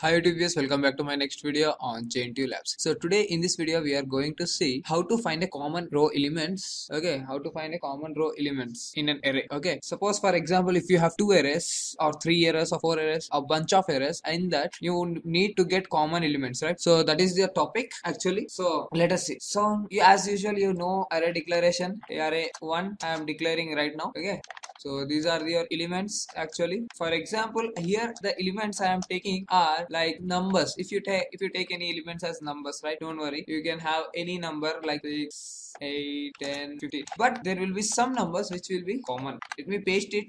Hi YouTube viewers, welcome back to my next video on Gen2 labs. So today in this video we are going to see how to find a common row elements, okay, how to find a common row elements in an array. Okay, suppose for example if you have 2 arrays or 3 arrays or 4 arrays, a bunch of arrays, and that you need to get common elements, right? So that is the topic actually. So let us see. So as usual, you know, array declaration, array1 I am declaring right now, okay. So these are your elements actually. For example, here the elements I am taking are like numbers. If you take any elements as numbers, right? Don't worry, you can have any number like 6, 8, 10, 15. But there will be some numbers which will be common. Let me paste 3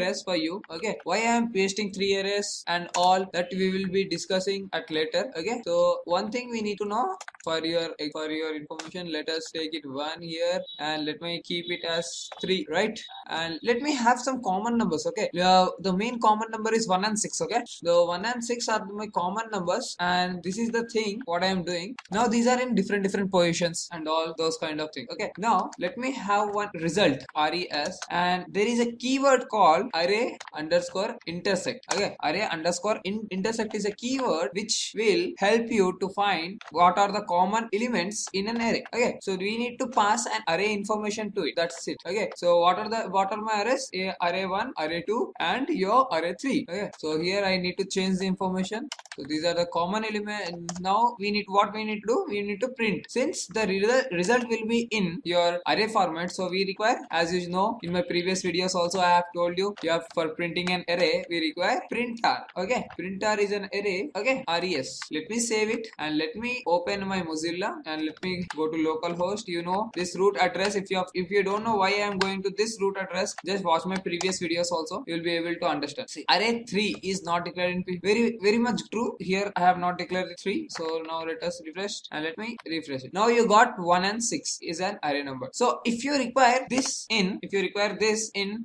arrays for you. Okay. Why I am pasting 3 arrays and all that we will be discussing at later. Okay. So one thing we need to know for your information. Let us take it 1 here and let me keep it as 3, right? And let me have some common numbers, okay? The main common number is 1 and 6, okay? The 1 and 6 are my common numbers, and this is the thing what I am doing. Now these are in different positions and all those kind of things, okay? Now let me have one result, res, and there is a keyword called array_intersect, okay? Array_intersect is a keyword which will help you to find what are the common elements in an array, okay? So we need to pass an array information to it, that's it, okay? So what are my arrays? Array1, array2 and your array3. Okay. So here I need to change the information. So these are the common elements. Now we need to print. Since the result will be in your array format, so we require, as you know in my previous videos also I have told you, you have for printing an array we require printr. Okay. Printr is an array. Okay. Res. Let me save it and let me open my Mozilla and let me go to localhost. You know this root address. If you don't know why I am going to this root address, just watch my previous videos also, you will be able to understand. See, array 3 is not declared in PHP. Very much true. Here I have not declared 3. So now let us refresh and let me refresh it. Now you got 1 and 6 is an array number. So if you require this in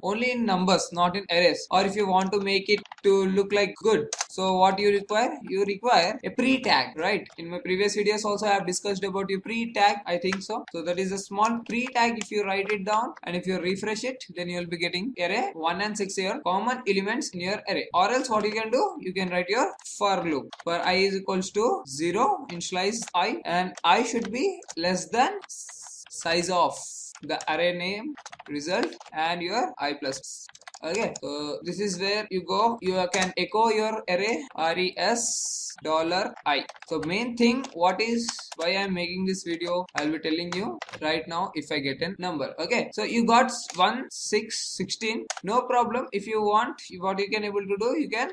only in numbers, not in arrays, or if you want to make it to look like good, so what you require? You require a pre-tag, right? In my previous videos also I have discussed about your pre-tag, I think so. So that is a small pre-tag. If you write it down and if you refresh it, then you will be getting array 1 and 6 your common elements in your array. Or else what you can do, you can write your for loop, for I is equals to 0, initialize I, and I should be less than size of the array name, result, and your I plus. Okay, so this is where you go, you can echo your array $res $i. So main thing, what is why I am making this video, I will be telling you right now if I get a number. Okay, so you got 1, 6, 16, no problem. If you want, what you can able to do, you can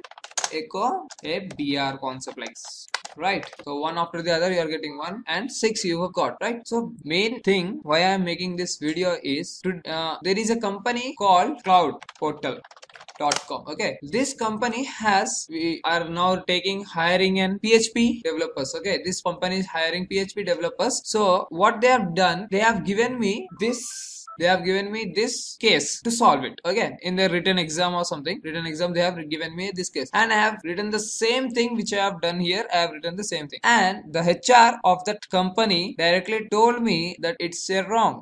echo a br concept like this. Right, so one after the other you are getting 1 and 6 you have got, right? So main thing why I am making this video is to, there is a company called Kloudportal.com. Okay, this company we are now hiring an PHP developers. Okay, this company is hiring PHP developers. So what they have done, they have given me this case to solve it. Okay, in their written exam or something, they have given me this case, and I have written the same thing which I have done here. I have written the same thing, and the HR of that company directly told me that it's a wrong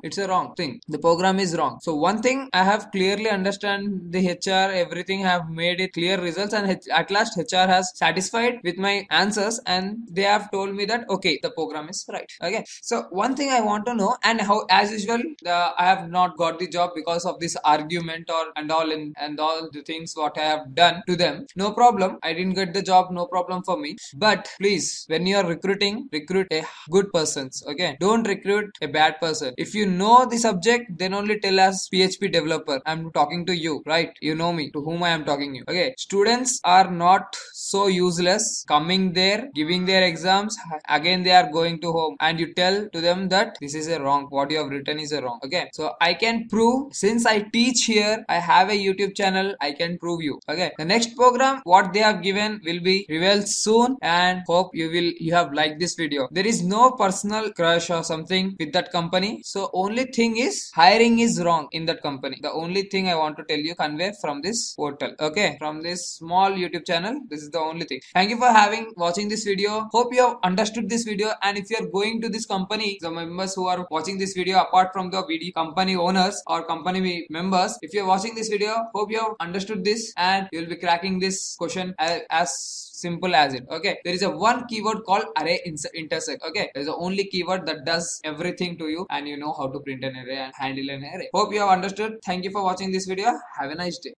thing, the program is wrong. So one thing I have clearly understand the HR, everything I have made it clear results, and at last HR has satisfied with my answers, and they have told me that okay, the program is right. Okay, so one thing I want to know, and how as usual I have not got the job because of this argument and all the things what I have done to them. No problem, I didn't get the job, no problem for me. But please, when you are recruiting, recruit a good persons, okay? Don't recruit a bad person. If you know the subject, then only tell us PHP developer. I'm talking to you, right? You know me, to whom I am talking you. Okay, students are not so useless, coming there, giving their exams, again they are going to home, and you tell to them that this is a wrong, what you have written is a wrong, okay? So I can prove, since I teach here, I have a YouTube channel, I can prove you. Okay, the next program what they have given will be revealed soon, and hope you have liked this video. There is no personal crush or something with that company. So only thing is, hiring is wrong in that company. The only thing I want to tell you, convey from this portal. Okay, from this small YouTube channel, this is the only thing. Thank you for watching this video. Hope you have understood this video, and if you are going to this company, the members who are watching this video, apart from the video company owners or company members, if you are watching this video, hope you have understood this, and you will be cracking this question as simple as it. Okay, there is a one keyword called array_intersect. Okay, there's the only keyword that does everything to you, and you know how to print an array and handle an array. Hope you have understood. Thank you for watching this video. Have a nice day.